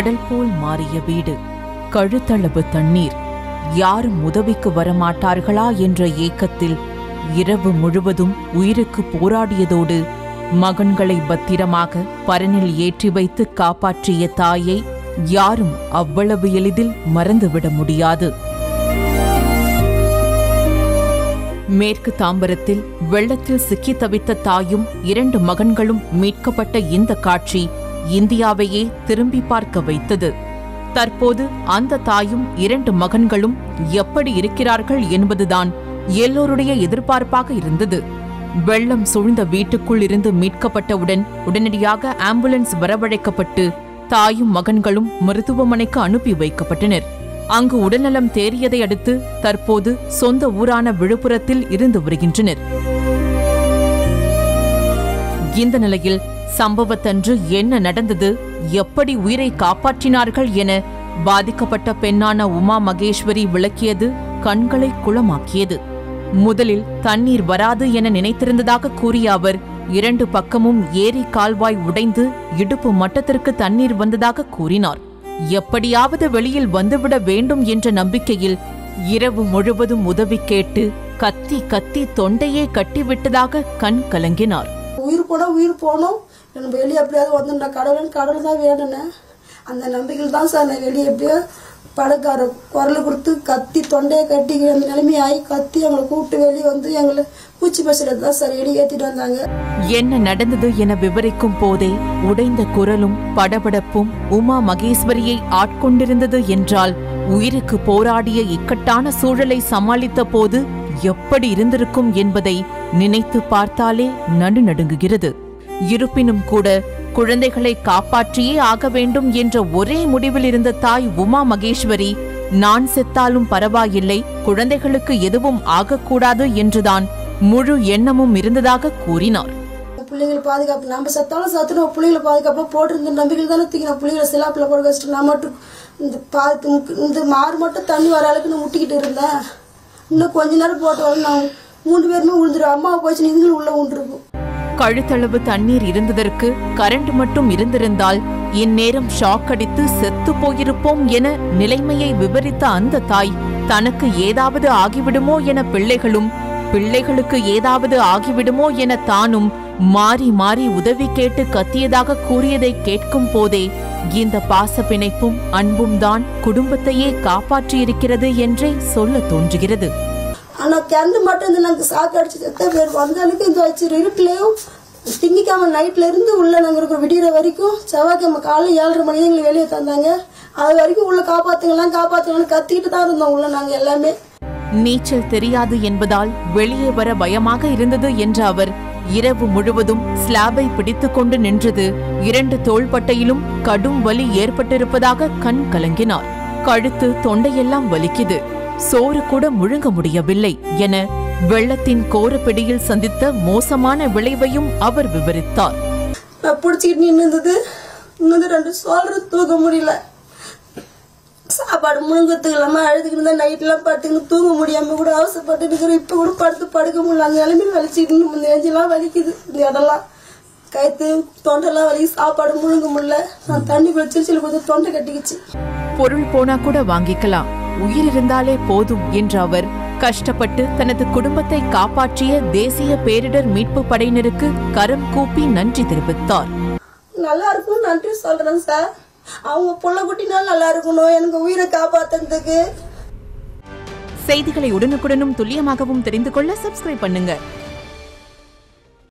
கடல் போல் மாறிய வீடு, கழுத்தளவு தண்ணீர். யாரும் உதவிக்கு வரமாட்டார்களா என்ற ஏக்கத்தில் இரவு முழுவதும் உயிருக்கு போராடியதோடு மகன்களை பத்திரமாக பரனில் ஏற்றி வைத்து காப்பாற்றிய தாயை யாரும் அவ்வளவு எளிதில் மறந்துவிட முடியாது. மேற்கு தாம்பரத்தில் வெள்ளத்தில் சிக்கி தவித்த தாயும் 2 மகன்களும் மீட்கப்பட்ட இந்த காட்சி இந்தியாவையே திரும்பி பார்க்க வைத்தது. தற்போது அந்த தாயும் 2 மகன்களும் எப்படி இருக்கிறார்கள் என்பதுதான் எல்லோருடைய எதிர்பார்ப்பாக இருந்தது. வெள்ளம் சூழ்ந்த வீட்டுக்குள் இருந்து மீட்கப்பட்டவுடன் உடனடியாக ஆம்புலன்ஸ் வரவழைக்கப்பட்டு தாயும் மகன்களும் மருத்துவமனைக்கு அனுப்பி வைக்கப்பட்டனர். அங்கு உடல்நலம் தேறியதை அடுத்து தற்போது சொந்த ஊரான விழுப்புரத்தில் இருந்து வருகின்றனர். இந்த நிலையில் சம்பவத்தன்று என்ன நடந்தது, எப்படி உயிரை காப்பாற்றினார்கள் என பாதிக்கப்பட்ட பெண்ணான உமா மகேஸ்வரி விளக்கியது கண்களை குளமாக்கியது. முதலில் தண்ணீர் வராது என நினைத்திருந்ததாக கூறிய அவர், 2 பக்கமும் ஏரி கால்வாய் உடைந்து இடுப்பு மட்டத்திற்கு தண்ணீர் வந்ததாக கூறினார். எப்படியாவது வெளியில் வந்துவிட வேண்டும் என்ற நம்பிக்கையில் இரவு முழுவதும் உதவி கேட்டு கத்தி கத்தி தொண்டையே கட்டிவிட்டதாக கண் கலங்கினார். உயிர் போட உயிர் போனோம், வெளியே எப்படியாவது வந்து கடவுள் கடவுள் தான் வேணும்னு அந்த நம்பிக்கையில் தான் சார் நான் வெளியே எப்படியோ படக்கார குரலை கொடுத்து கத்தி தொண்டையை கட்டி நிலைமையாகி கத்தி எங்களை கூப்பிட்டு வெளியே வந்து எங்களை பூச்சி பசுறது தான் சார் வெளியே ஏற்றிட்டு வந்தாங்க. என்ன நடந்தது என விவரிக்கும் போதே உடைந்த குரலும் படபடப்பும் உமா மகேஸ்வரியை ஆட்கொண்டிருந்தது என்றால் உயிருக்கு போராடிய இக்கட்டான சூழலை சமாளித்த போது எப்படி இருந்திருக்கும் என்பதை நினைத்து பார்த்தாலே நடுநடுங்குகிறது. இருப்பினும் கூட குழந்தைகளை காப்பாற்றியே ஆக வேண்டும் என்ற ஒரே முடிவில் இருந்த தாய் உமா மகேஸ்வரி, நான் செத்தாலும் பரவாயில்லை, குழந்தைகளுக்கு எதுவும் ஆகக்கூடாது என்றுதான் முழு எண்ணமும் இருந்ததாக கூறினார். பிள்ளைகள் பாதுகாப்பு நம்ம செத்தாலும் சத்துணவு பிள்ளைகளை பாதுகாப்பா போட்டிருந்த நம்பிக்கையில் தானே தூக்கி நான் பிள்ளைகளை சிலாப்பில் போட வச்சுட்டு நான் மட்டும் இந்த மாறு மட்டும் தண்ணி வர அளவுக்கு நான் முட்டிக்கிட்டு இருந்தேன். இன்னும் கொஞ்ச நேரம் போட்டோம் நான் 3 பேருமே விழுந்துடும், அம்மாவை போச்சு இதுங்களும் உள்ள விழுந்துருக்கும். கழுத்தளவு தண்ணீர் இருந்ததற்கு கரண்ட் மட்டும் இருந்திருந்தால் இந்நேரம் ஷாக் அடித்து செத்து போயிருப்போம் என நிலைமையை விவரித்த அந்த தாய், தனக்கு ஏதாவது ஆகிவிடுமோ என பிள்ளைகளும் பிள்ளைகளுக்கு ஏதாவது ஆகிவிடுமோ என தானும் மாறி மாறி உதவி கேட்டு கத்தியதாக கூறியதை கேட்கும் போதே இந்த பாச பிணைப்பும் அன்பும் தான் குடும்பத்தையே காப்பாற்றியிருக்கிறது என்றே சொல்ல தோன்றுகிறது. ஆனால் கரண்டு மட்டும் இந்த நாங்கள் சாக்கு அடிச்சு செத்த பேர் வந்த அளவுக்கு இந்த வச்சிரு இருட்டிலையும் திங்கிக்காம நைட்லேருந்து உள்ளே நாங்கள் இருக்கிற விடிகிற வரைக்கும் செவ்வாய்க்கிழமை காலையில் 7:30 மணி எங்களை வெளியே தந்தாங்க. அது வரைக்கும் உள்ளே காப்பாற்றுங்களாம் காப்பாற்றுங்களாம் கத்திக்கிட்டு தான் இருந்தோம் உள்ளே நாங்கள் எல்லாமே. நீச்சல் தெரியாது என்பதால் வெளியே வர பயமாக இருந்தது என்ற அவர் இரவு முழுவதும் ஸ்லாபை பிடித்து கொண்டு நின்றது 2 தோள்பட்டையிலும் கடும் வலி ஏற்பட்டிருப்பதாக கண் கலங்கினார். கழுத்து தொண்டையெல்லாம் வலிக்குது, சோறு கூட முழுங்க முடியவில்லை என வெள்ளத்தின் கோரப்பிடியில் சந்தித்த மோசமான விளைவையும் அவர் விவரித்தார். தூங்க முடியல, சாப்பாடு முழுங்கத்துக்கு இல்லாம அழுதுகிட்டு நைட் எல்லாம் படுத்துக்கிட்டு தூங்க முடியாம கூட அவசரப்பட்டு இப்ப கூட படுத்து படுக்க முடியல. நிலைமையில வலிச்சுக்கிட்டு நெஞ்செல்லாம் வலிக்குது, இந்த இடம்லாம் கைத்து தொண்டெல்லாம் வலி, சாப்பாடு முழுங்க முடியல, தண்ணி குளிச்சில் கொஞ்சம் தொண்டை கட்டிக்கிச்சு. பொருள் போனா கூட வாங்கிக்கலாம், உயிர் இருந்தாலே போதும் என்ற அவர் கஷ்டப்பட்டு தனது குடும்பத்தை காப்பாற்றிய தேசிய பேரிடர் மீட்பு படையினருக்கு கரம் கூப்பி நன்றி தெரிவித்தார். நல்லா இருக்கும், நன்றி சொல்றேன் சார், அவங்க பொல்ல குட்டினால நல்லா இருக்கணும், எனக்கு உயிரை காப்பாத்துறதுக்கு. செய்திகளை உடனுக்குடனும் துல்லியமாகவும் தெரிந்து கொள்ள சப்ஸ்கிரைப் பண்ணுங்க.